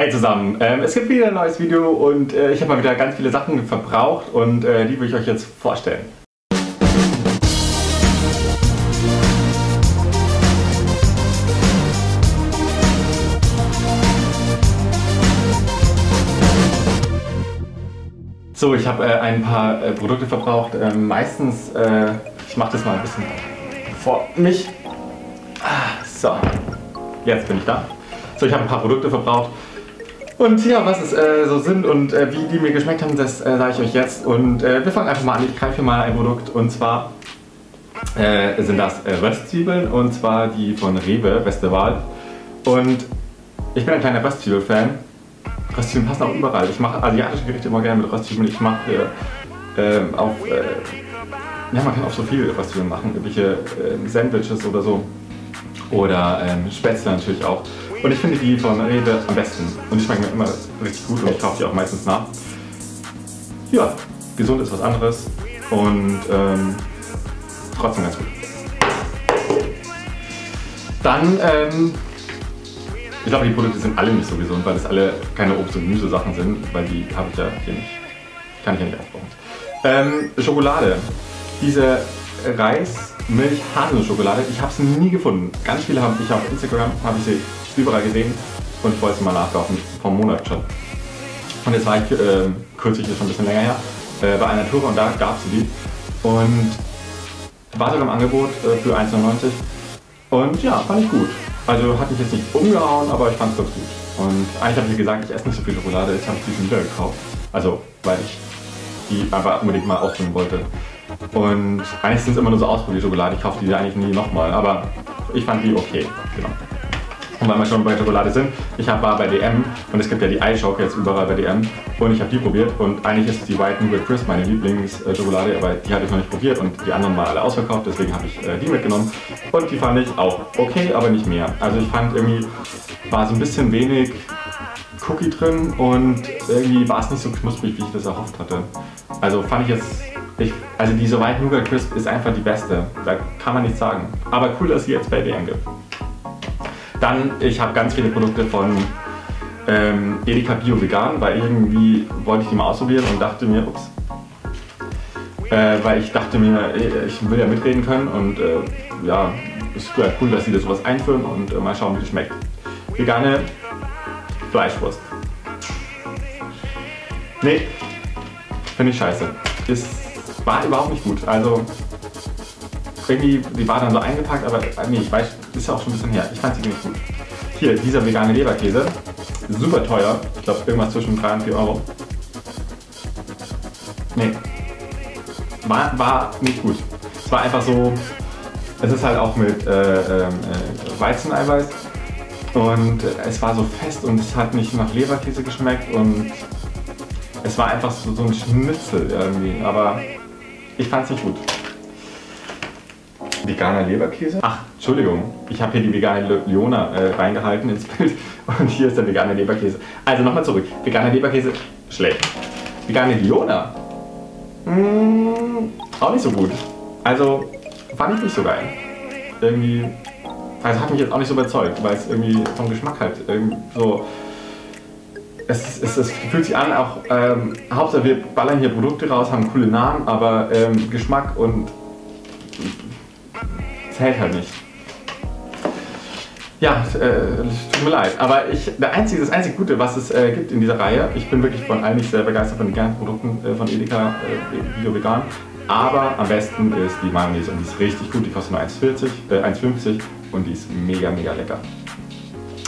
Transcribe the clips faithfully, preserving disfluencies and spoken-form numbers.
Hey zusammen, ähm, es gibt wieder ein neues Video und äh, ich habe mal wieder ganz viele Sachen verbraucht und äh, die will ich euch jetzt vorstellen. So, ich habe äh, ein paar äh, Produkte verbraucht, äh, meistens, äh, ich mache das mal ein bisschen vor mich. Ah, so, jetzt bin ich da. So, ich habe ein paar Produkte verbraucht und ja, was es äh, so sind und äh, wie die mir geschmeckt haben, das äh, sage ich euch jetzt. Und äh, wir fangen einfach mal an, ich greife hier mal ein Produkt und zwar äh, sind das äh, Röstzwiebeln und zwar die von Rewe, beste Wahl. Und ich bin ein kleiner Röstzwiebel-Fan. Röstzwiebeln passen auch überall. Ich mache asiatische Gerichte immer gerne mit Röstzwiebeln. Ich mache äh, äh, auf, äh, ja, man kann auch so viel Röstzwiebeln machen, irgendwelche äh, Sandwiches oder so. Oder ähm, Spätzle natürlich auch. Und ich finde die von Rewe am besten. Und die schmecken mir immer richtig gut und ich kaufe die auch meistens nach. Ja, gesund ist was anderes und ähm, trotzdem ganz gut. Dann, ähm, ich glaube, die Produkte sind alle nicht so gesund, weil das alle keine Obst- und Gemüsesachen sind, weil die habe ich ja hier nicht. Kann ich ja nicht aufbrauchen. Ähm, Schokolade. Diese Reis. Milch, Haselnussschokolade. Ich habe es nie gefunden. Ganz viele haben ich auf Instagram, habe ich sie überall gesehen und ich wollte sie mal nachkaufen, vom Monat schon. Und jetzt war ich äh, kürzlich, ist schon ein bisschen länger her, äh, bei Alnatura und da gab es die. Und war sogar im Angebot äh, für eins neunundneunzig und ja, fand ich gut. Also hat mich jetzt nicht umgehauen, aber ich fand es ganz gut. Und eigentlich habe ich gesagt, ich esse nicht so viel Schokolade, jetzt habe ich die wieder gekauft. Also, weil ich die aber unbedingt mal ausprobieren wollte. Und eigentlich sind es immer nur so Ausprobier-Schokolade, ich kaufe die eigentlich nie nochmal, aber ich fand die okay, genau. Und weil wir schon bei Schokolade sind, ich war bei D M und es gibt ja die Eischock jetzt überall bei D M und ich habe die probiert und eigentlich ist die White Nougat Crisp meine Lieblingsschokolade, aber die hatte ich noch nicht probiert und die anderen waren alle ausverkauft, deswegen habe ich die mitgenommen und die fand ich auch okay, aber nicht mehr. Also ich fand irgendwie, war so ein bisschen wenig Cookie drin und irgendwie war es nicht so knusprig, wie ich das erhofft hatte. Also fand ich jetzt... Ich, also diese White Nougat Crisp ist einfach die beste, da kann man nichts sagen. Aber cool, dass sie jetzt bei D M gibt. Dann, ich habe ganz viele Produkte von ähm, Edeka Bio Vegan, weil irgendwie wollte ich die mal ausprobieren und dachte mir, ups, äh, weil ich dachte mir, ich will ja mitreden können und äh, ja, ist cool, dass sie da sowas einführen und äh, mal schauen, wie es schmeckt. Vegane Fleischwurst. Nee, finde ich scheiße. Ist War überhaupt nicht gut, also irgendwie, die war dann so eingepackt, aber nee, ich weiß, ist ja auch schon ein bisschen her, ich fand sie nicht gut. Hier, dieser vegane Leberkäse, super teuer, ich glaube irgendwas zwischen drei und vier Euro. Nee, war, war nicht gut. Es war einfach so, es ist halt auch mit äh, äh, Weizeneiweiß und es war so fest und es hat nicht nach Leberkäse geschmeckt und es war einfach so, so ein Schnitzel irgendwie, aber... Ich fand's nicht gut. Veganer Leberkäse? Ach, Entschuldigung. Ich habe hier die vegane Liona äh, reingehalten ins Bild. Und hier ist der vegane Leberkäse. Also nochmal zurück. Veganer Leberkäse, schlecht. Vegane Liona? Mm, auch nicht so gut. Also, fand ich nicht so geil. Irgendwie... Also hat mich jetzt auch nicht so überzeugt, weil es irgendwie vom Geschmack halt irgendwie so... Es, es, es fühlt sich an, auch ähm, Hauptsache wir ballern hier Produkte raus, haben coole Namen, aber ähm, Geschmack und es hält halt nicht. Ja, äh, tut mir leid, aber ich, der einzige, das einzige Gute, was es äh, gibt in dieser Reihe, ich bin wirklich von eigentlich sehr begeistert von den ganzen Produkten äh, von Edeka äh, Bio Vegan, aber am besten ist die Mayonnaise und die ist richtig gut, die kostet nur eins fünfzig und die ist mega mega lecker.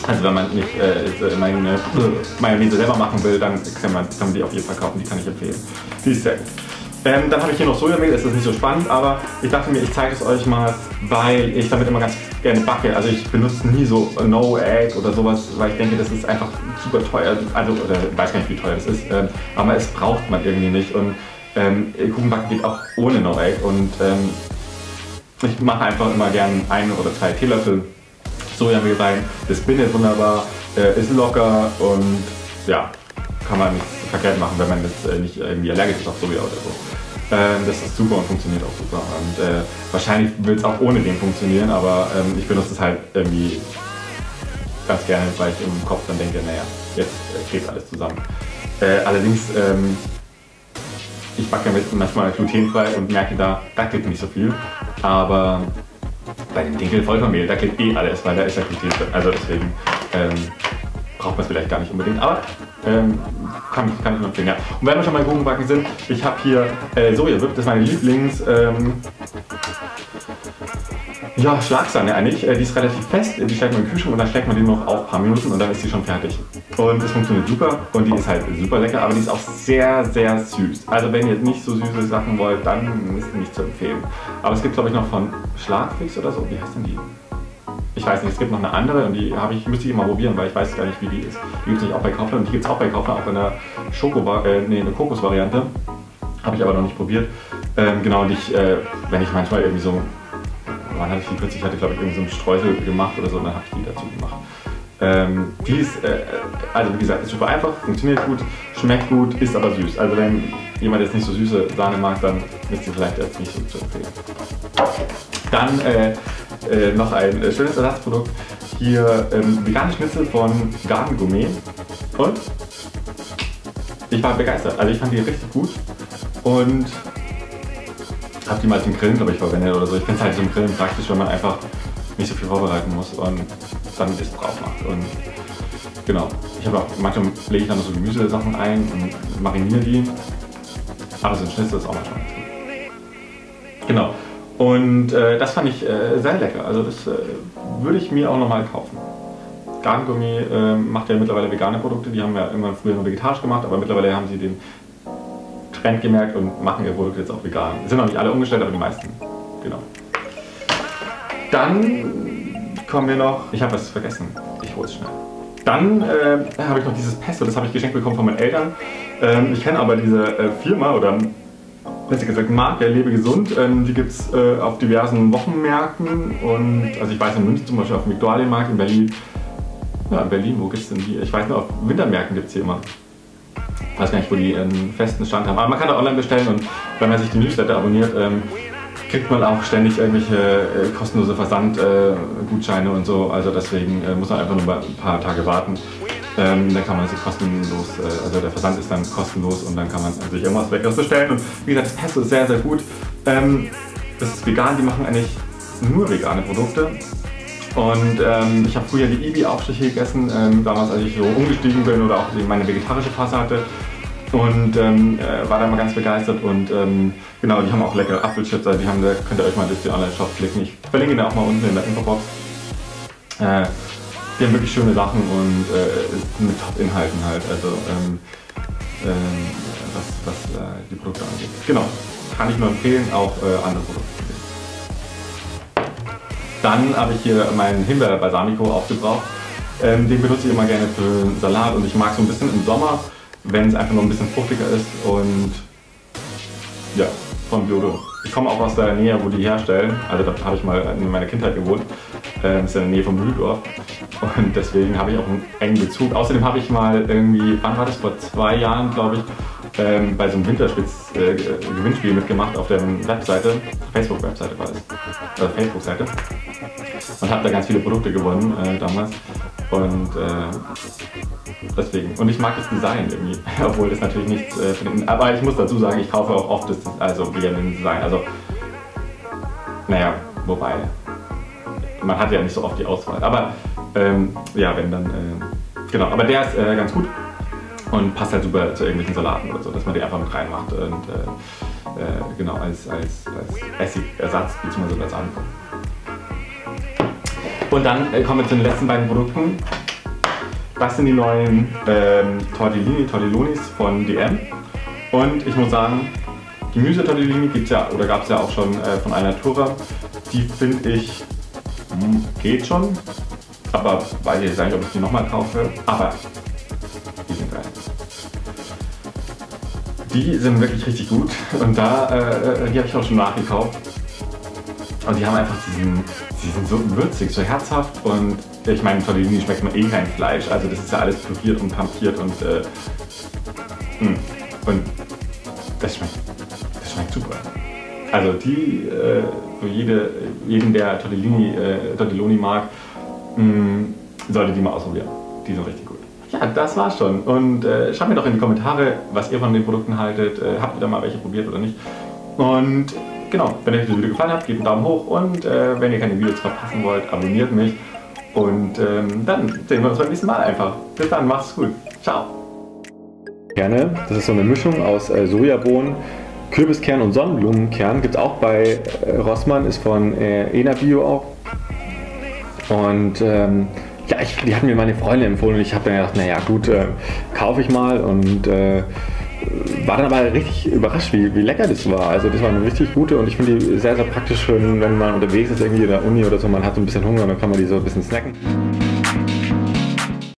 Also wenn man nicht äh, meine Mayonnaise selber machen will, dann kann man, kann man die auf jeden Fall kaufen, die kann ich empfehlen. Die ist sehr gut. Ähm, dann habe ich hier noch Sojamehl, das ist nicht so spannend, aber ich dachte mir, ich zeige es euch mal, weil ich damit immer ganz gerne backe. Also ich benutze nie so No Egg oder sowas, weil ich denke, das ist einfach super teuer. Also oder ich weiß gar nicht, wie teuer das ist, ähm, aber es braucht man irgendwie nicht. Und ähm, Kuchenbacken geht auch ohne No Egg und ähm, ich mache einfach immer gerne einen oder zwei Teelöffel Sojamehl rein, das bindet wunderbar, äh, ist locker und ja, kann man nichts verkehrt machen, wenn man jetzt äh, nicht irgendwie allergisch ist auf Soja oder so. Ähm, das ist super und funktioniert auch super und äh, wahrscheinlich will es auch ohne den funktionieren, aber ähm, ich benutze es halt irgendwie ganz gerne, weil ich im Kopf dann denke, naja, jetzt klebt alles zusammen. Äh, allerdings, ähm, ich backe manchmal glutenfrei und merke da, da klebt nicht so viel. Aber bei dem Dinkel Vollkornmehl, da klebt eh alles, weil da ist ja Gluten drin. Also deswegen ähm, braucht man es vielleicht gar nicht unbedingt. Aber ähm, kann, kann ich nur empfehlen, ja. Und wenn wir schon mal Kuchenbacken sind, ich habe hier äh, Sojasüpp, das ist meine Lieblings. Ähm, Ja, Schlagsahne eigentlich. Die ist relativ fest, die steckt man in den Kühlschrank und dann steckt man die noch auf ein paar Minuten und dann ist sie schon fertig. Und das funktioniert super und die ist halt super lecker, aber die ist auch sehr, sehr süß. Also wenn ihr jetzt nicht so süße Sachen wollt, dann ist die nicht zu empfehlen. Aber es gibt, glaube ich, noch von Schlagfix oder so. Wie heißt denn die? Ich weiß nicht, es gibt noch eine andere und die habe ich, müsste ich mal probieren, weil ich weiß gar nicht, wie die ist. Die gibt es nicht auch bei Kaufland und die gibt es auch bei Kaufland, auch in der Schoko, äh, nee, eine Kokos-Variante. Habe ich aber noch nicht probiert. Ähm, genau, und ich, äh, wenn ich manchmal irgendwie so... Wann hatte ich die kürzlich? Ich hatte, glaube ich, irgendwie so einen Streusel gemacht oder so und dann habe ich die dazu gemacht. Ähm, die ist, äh, also wie gesagt, ist super einfach, funktioniert gut, schmeckt gut, ist aber süß. Also wenn jemand jetzt nicht so süße Sahne mag, dann ist sie vielleicht jetzt nicht so zu empfehlen. Dann äh, äh, noch ein äh, schönes Ersatzprodukt. Hier ähm, vegane Schnitzel von Garden Gourmet. Und ich war begeistert. Also ich fand die richtig gut und habe die mal zum Grillen, glaube ich, verwendet oder so. Ich finde es halt zum Grillen praktisch, wenn man einfach nicht so viel vorbereiten muss und dann das drauf macht. Und genau, ich habe auch, manchmal lege ich dann noch so Gemüsesachen ein und mariniere die. Aber so ein Schnitzel ist auch manchmal ganz gut. Genau, und äh, das fand ich äh, sehr lecker. Also das äh, würde ich mir auch nochmal kaufen. Garden Gourmet äh, macht ja mittlerweile vegane Produkte. Die haben ja irgendwann früher nur vegetarisch gemacht, aber mittlerweile haben sie den Trend gemerkt und machen ihr Produkt jetzt auch vegan. Sind noch nicht alle umgestellt, aber die meisten. Genau. Dann kommen wir noch. Ich habe was vergessen. Ich hol's schnell. Dann äh, habe ich noch dieses Pesto. Das habe ich geschenkt bekommen von meinen Eltern. Ähm, ich kenne aber diese äh, Firma oder besser gesagt Marke Lebe Gesund. Ähm, die gibt es äh, auf diversen Wochenmärkten und also ich weiß in München zum Beispiel auf dem Viktualienmarkt in Berlin. Ja, in Berlin, wo gibt's denn die? Ich weiß nur, auf Wintermärkten gibt es hier immer. Ich weiß gar nicht, wo die einen festen Stand haben. Aber man kann da online bestellen und wenn man sich die Newsletter abonniert, ähm, kriegt man auch ständig irgendwelche äh, kostenlose Versandgutscheine äh, und so. Also deswegen äh, muss man einfach nur ein paar Tage warten. Ähm, dann kann man sich kostenlos, äh, also der Versand ist dann kostenlos und dann kann man sich irgendwas Leckeres bestellen. Und wie gesagt, das Pesto ist sehr, sehr gut. Ähm, das ist vegan, die machen eigentlich nur vegane Produkte. Und ähm, ich habe früher die Ibi-Aufstriche gegessen, ähm, damals als ich so umgestiegen bin oder auch meine vegetarische Phase hatte und ähm, äh, war da mal ganz begeistert und ähm, genau, die haben auch leckere Apfelchips, also die haben, da könnt ihr euch mal durch den Online-Shop klicken, ich verlinke da auch mal unten in der Infobox. Äh, die haben wirklich schöne Sachen und äh, mit Top-Inhalten halt, also ähm, äh, was, was äh, die Produkte angeht. Genau, kann ich nur empfehlen, auch äh, andere Produkte. Dann habe ich hier meinen Himbeer-Balsamico aufgebraucht. Ähm, den benutze ich immer gerne für Salat und ich mag so ein bisschen im Sommer, wenn es einfach nur ein bisschen fruchtiger ist und ja, von Biotto. Ich komme auch aus der Nähe, wo die herstellen, also da habe ich mal in meiner Kindheit gewohnt. Ähm, das ist in der Nähe von Biotto und deswegen habe ich auch einen engen Bezug. Außerdem habe ich mal irgendwie, wann war das, vor zwei Jahren glaube ich, Ähm, bei so einem Winterspitz-Gewinnspiel äh, mitgemacht auf der Webseite, Facebook-Webseite war das, äh, Facebook-Seite und habe da ganz viele Produkte gewonnen äh, damals und äh, deswegen, und ich mag das Design irgendwie, obwohl das natürlich nichts, äh, für den, aber ich muss dazu sagen, ich kaufe auch oft das, also wegen dem Design, also naja, wobei, man hat ja nicht so oft die Auswahl, aber ähm, ja, wenn dann, äh, genau, aber der ist äh, ganz gut. Und passt halt super zu irgendwelchen Salaten oder so, dass man die einfach mit reinmacht und äh, äh, genau als, als, als Essigersatz bzw. als Anfang. Und dann äh, kommen wir zu den letzten beiden Produkten. Das sind die neuen ähm, Tortellini, Tortellonis von D M. Und ich muss sagen, Gemüse-Tortellini gibt es ja, oder gab es ja auch schon äh, von Alnatura. Die finde ich, mh, geht schon. Aber weiß ich nicht, ob ich die nochmal kaufe. Aber die sind wirklich richtig gut und da, äh, die habe ich auch schon nachgekauft und die haben einfach diesen, die sind so würzig, so herzhaft und ich meine, von denen schmeckt man eh kein Fleisch, also das ist ja alles püriert und pampiert und äh, mh. und das schmeckt, das schmeckt super. Also die, äh, für jede, jeden der Tortellini, äh, Tortelloni mag, mh, solltet die mal ausprobieren. Die sind richtig gut. Ja, das war's schon. Und äh, schreibt mir doch in die Kommentare, was ihr von den Produkten haltet. Äh, habt ihr da mal welche probiert oder nicht? Und genau, wenn euch das Video gefallen hat, gebt einen Daumen hoch. Und äh, wenn ihr keine Videos verpassen wollt, abonniert mich. Und ähm, dann sehen wir uns beim nächsten Mal einfach. Bis dann, macht's gut. Ciao. Gerne. Das ist so eine Mischung aus äh, Sojabohnen, Kürbiskern und Sonnenblumenkern. Gibt es auch bei äh, Rossmann, ist von äh, Enerbio auch. Und ähm, ja, ich, die hatten mir meine Freunde empfohlen und ich habe dann gedacht, naja gut, äh, kaufe ich mal. Und äh, war dann aber richtig überrascht, wie, wie lecker das war. Also das war eine richtig gute und ich finde die sehr, sehr praktisch, wenn man unterwegs ist irgendwie in der Uni oder so, man hat so ein bisschen Hunger, dann kann man die so ein bisschen snacken.